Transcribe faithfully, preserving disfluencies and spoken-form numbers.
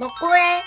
먹고 해.